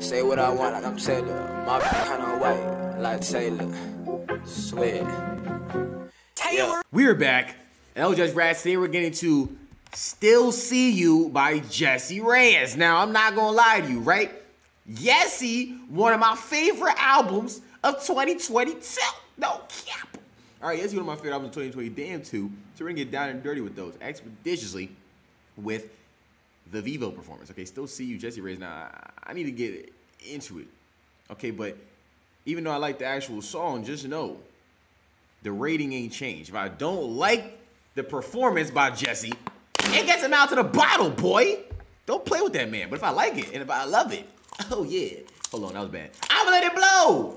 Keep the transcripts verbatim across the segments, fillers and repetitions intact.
Say what I want like I'm Taylor. My kind of white like Taylor. Sweat. Taylor. We're back. L J Reacts. Today we're getting to Still See You by Jessie Reyez. Now, I'm not going to lie to you, right? Jessie, one of my favorite albums of twenty twenty-two. No cap. All right, Jessie, one of my favorite albums of twenty twenty, damn too. So we're going to get down and dirty with those expeditiously with the Vevo performance. Okay, Still See You, Jessie Reyez. Now, I need to get into it. Okay, but even though I like the actual song, just know the rating ain't changed. If I don't like the performance by Jessie, it gets him out to the bottle, boy. Don't play with that man. But if I like it and if I love it, oh yeah. Hold on, that was bad. I'm gonna let it blow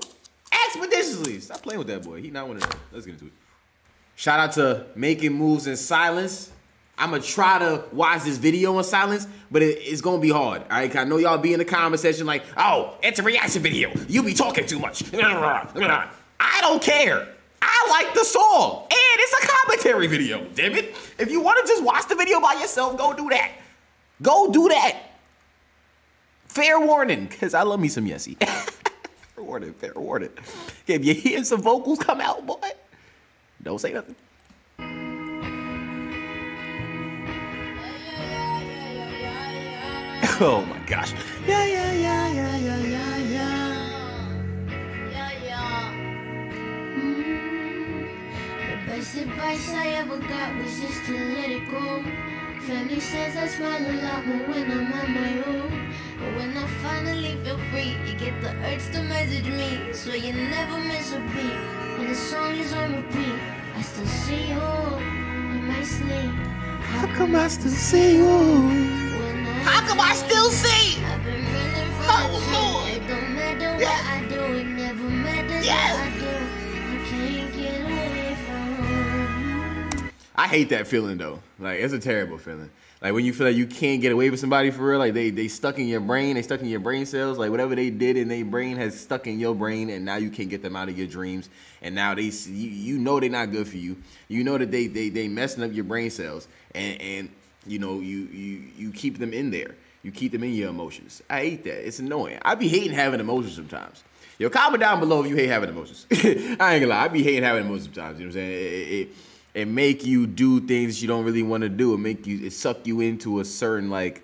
expeditiously. Stop playing with that boy. He not one of them. Let's get into it. Shout out to Making Moves in Silence. I'm gonna try to watch this video in silence, but it, it's gonna be hard. All right, I know y'all be in the comment section like, oh, it's a reaction video. You be talking too much. I don't care. I like the song, and it's a commentary video, damn it. If you wanna just watch the video by yourself, go do that. Go do that. Fair warning, cause I love me some Jessie. Fair warning, fair warning. If you hear some vocals come out, boy, don't say nothing. Oh my gosh. Yeah, yeah, yeah, yeah, yeah, yeah, yeah. Yeah, yeah. Mm-hmm. The best advice I ever got was just to let it go. Family says I smile a lot more when I'm on my own. But when I finally feel free, you get the urge to message me. So you never miss a beat. When the song is on repeat, I still see you in my sleep. How come I still see you? How come I still see? I've been running from oh, Lord. It don't matter what yeah. I do, it never matters yeah. what I do. I can't get away from you. I hate that feeling though. Like, it's a terrible feeling. Like, when you feel like you can't get away with somebody for real, like they they stuck in your brain, they stuck in your brain cells, like whatever they did in their brain has stuck in your brain, and now you can't get them out of your dreams. And now they see, you, you know they're not good for you. You know that they they they messing up your brain cells, and and you know, you, you you keep them in there. You keep them in your emotions. I hate that. It's annoying. I be hating having emotions sometimes. Yo, comment down below if you hate having emotions. I ain't gonna lie. I be hating having emotions sometimes. You know what I'm saying? It, it, it make you do things you don't really want to do. It make you, it suck you into a certain, like,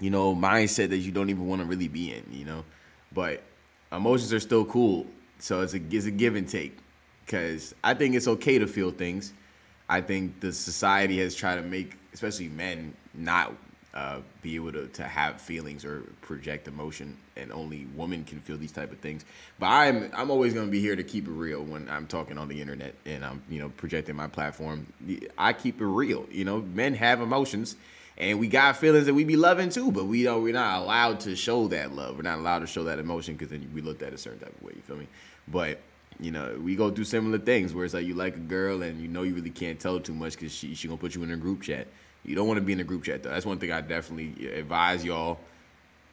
you know, mindset that you don't even want to really be in, you know? But emotions are still cool. So it's a, it's a give and take. Because I think it's okay to feel things. I think the society has tried to make, especially men, not uh, be able to, to have feelings or project emotion, and only women can feel these type of things. But I'm I'm always gonna be here to keep it real when I'm talking on the internet and I'm you know projecting my platform. I keep it real. You know, men have emotions, and we got feelings that we be loving too, but we don't. We're not allowed to show that love. We're not allowed to show that emotion because then we looked at a certain type of way. You feel me? But you know, we go through similar things where it's like you like a girl and you know you really can't tell too much because she she gonna put you in a group chat. You don't want to be in a group chat though. That's one thing I definitely advise y'all.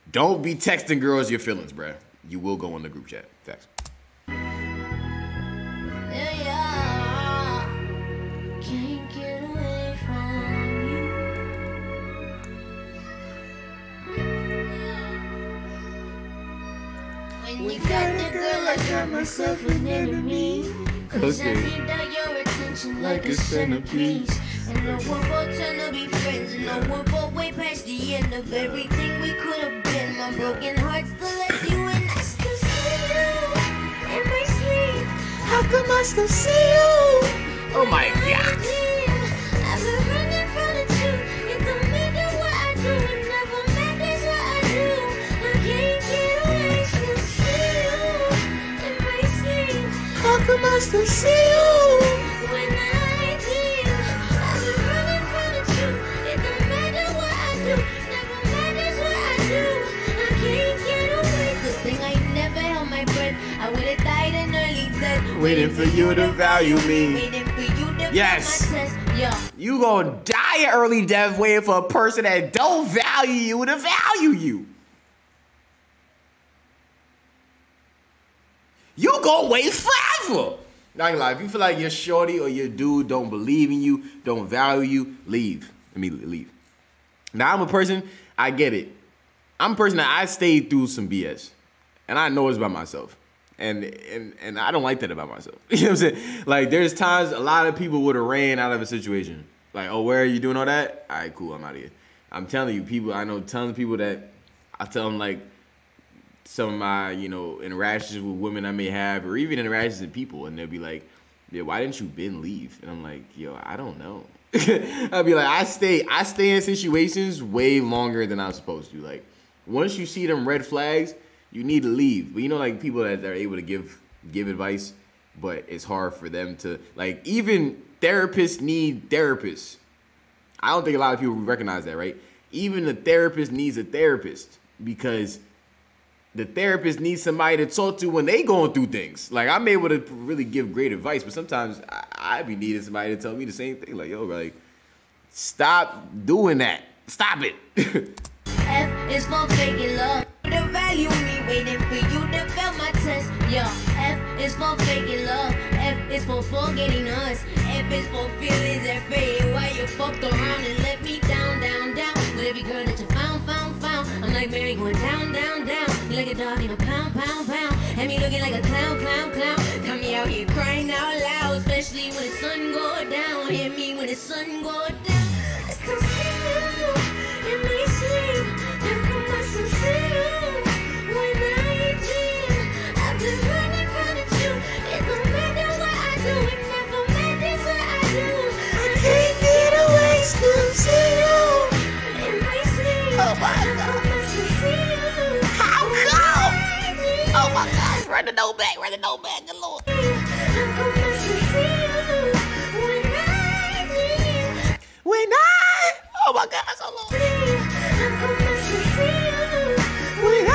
Don't be texting girls your feelings, bruh. You will go in the group chat. Facts. When you got the girl, I got myself an enemy. Cause okay. I need that your attention like a centerpiece. And no one will turn to be friends. No one will way past the end of everything we could have been. My broken heart still left you and I still see you in my sleep. How come I still see you? Oh my God. I've been running from the truth. It don't matter what I do. It never matters what I do. I can't get away. Still see you in my sleep. How come I still see you? Waiting for you to value me. Yes. You gonna die an early death waiting for a person that don't value you to value you. You gonna wait forever. Not gonna lie, if you feel like your shorty or your dude don't believe in you, don't value you, leave. Immediately leave. Now I'm a person, I get it. I'm a person that I stayed through some B S, and I know it's about myself. And, and and I don't like that about myself. You know what I'm saying? Like, there's times a lot of people would have ran out of a situation. Like, oh, where are you doing all that? All right, cool, I'm out of here. I'm telling you, people, I know tons of people that I tell them, like, some of my, you know, interactions with women I may have, or even interactions with people, and they'll be like, yeah, why didn't you been leave? And I'm like, yo, I don't know. I'll be like, I stay, I stay in situations way longer than I'm supposed to. Like, once you see them red flags, you need to leave. But you know, like, people that are able to give give advice, but it's hard for them to, like, even therapists need therapists. I don't think a lot of people recognize that, right? Even a therapist needs a therapist, because the therapist needs somebody to talk to when they going through things. Like, I'm able to really give great advice, but sometimes I, I be needing somebody to tell me the same thing. Like, yo, like, stop doing that. Stop it. F is for faking love. The value me waiting for you to fail my test. Yo, F is for faking love. F is for forgetting us. F is for feelings that fade while you fucked around and let me down, down, down. With every girl that you found, found, found. I'm like Mary going down, down, down. You like a dog in a pound, pound, pound. And me looking like a clown, clown, clown. Got me out here crying out loud, especially when the sun go down. Hear me when the sun go down. I still see you in my sleep. Run the dough back, run the dough back, good Lord. When I, oh my God, so long. When I,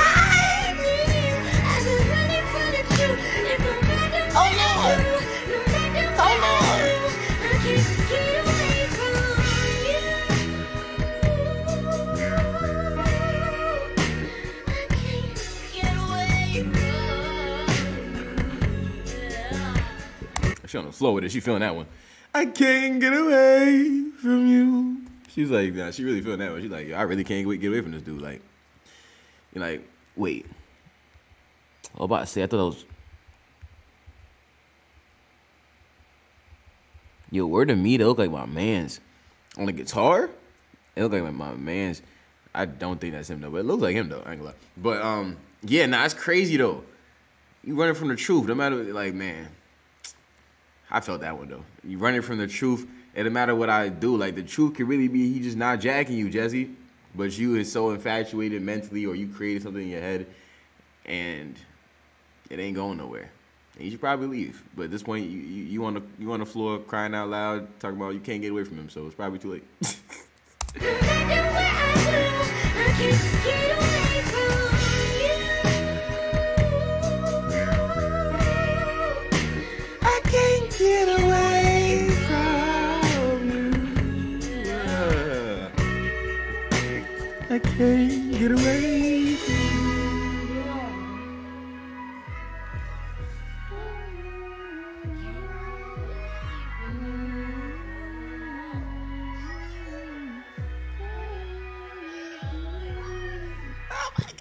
oh Lord, oh She on the floor with it. She feeling that one. I can't get away from you. She's like, nah, she really feeling that one. She's like, I really can't get away from this dude. Like, you're like, wait. I was about to say, I thought I was. Yo, word to me, they look like my man's. On the guitar? It look like my man's. I don't think that's him, though. But it looks like him, though. I ain't gonna lie. But, um, yeah, nah, it's crazy, though. You running from the truth. No matter, like, man. I felt that one, though. You running from the truth. It don't matter what I do. Like, the truth could really be he just not jacking you, Jessie. But you is so infatuated mentally, or you created something in your head, and it ain't going nowhere. And you should probably leave. But at this point, you, you, you, on the, you on the floor crying out loud, talking about you can't get away from him, so it's probably too late. Get away from you. Yeah. I can't get away from you. Oh my God.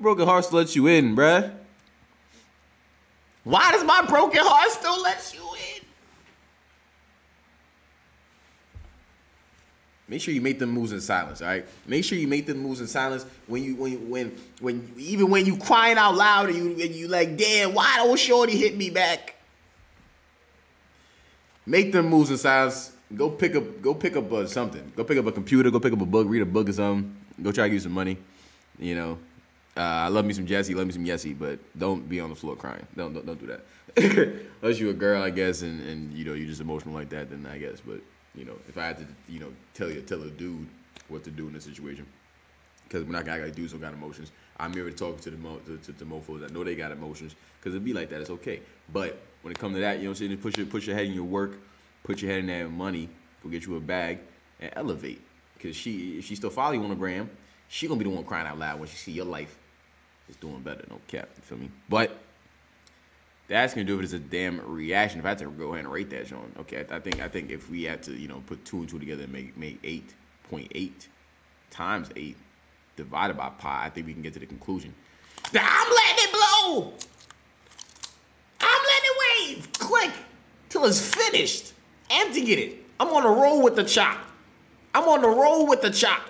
Broken heart still lets you in, bruh. Why does my broken heart still let you in? Make sure you make them moves in silence, all right? Make sure you make them moves in silence when you, when, you, when, when, even when you crying out loud and you, and you like, damn, why don't shorty hit me back? Make them moves in silence. Go pick up, go pick up uh, something. Go pick up a computer. Go pick up a book. Read a book or something. Go try to get some money, you know. Uh, I love me some Jessie, love me some Yessie, but don't be on the floor crying. Don't don't, don't do that. Unless you a girl, I guess, and, and you know you're just emotional like that, then I guess. But you know, if I had to, you know, tell you tell a dude what to do in this situation, because when I got, I got dudes who got emotions, I'm here to talk to the mo to, to, to mofos. I know they got emotions, because it'd be like that. It's okay. But when it comes to that, you know what I'm saying? Push your push your head in your work, put your head in that money, go get you a bag, and elevate. Because she if she still follow you on the gram, she gonna be the one crying out loud when she see your life. It's doing better, no cap, you feel me? But That's gonna do it as a damn reaction. If I had to go ahead and rate that, Sean. Okay, I think I think if we had to, you know, put two and two together and make make eight point eight times eight divided by pi, I think we can get to the conclusion. Now, I'm letting it blow. I'm letting it wave. Click till it's finished. Empty get it. I'm on the roll with the chop. I'm on the roll with the chop.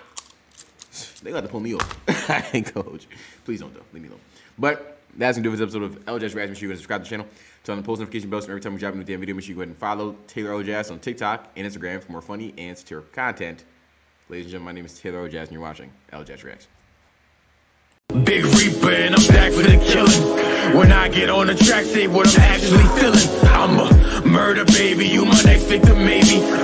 They got to pull me off. I ain't coach. Please don't though. Leave me alone. But that's going to do for this episode of L J Reacts. Make sure you guys subscribe to the channel. Turn on the post notification bells, so every time we drop a new damn video, make sure you go ahead and follow Taylor Jazz on TikTok and Instagram for more funny and satirical content. Ladies and gentlemen, my name is Taylor Jazz, and you're watching L J Reacts. Big Reaper, and I'm back for the killing. When I get on the track, say what I'm actually feeling. I'm a murder baby, you my next victim, maybe.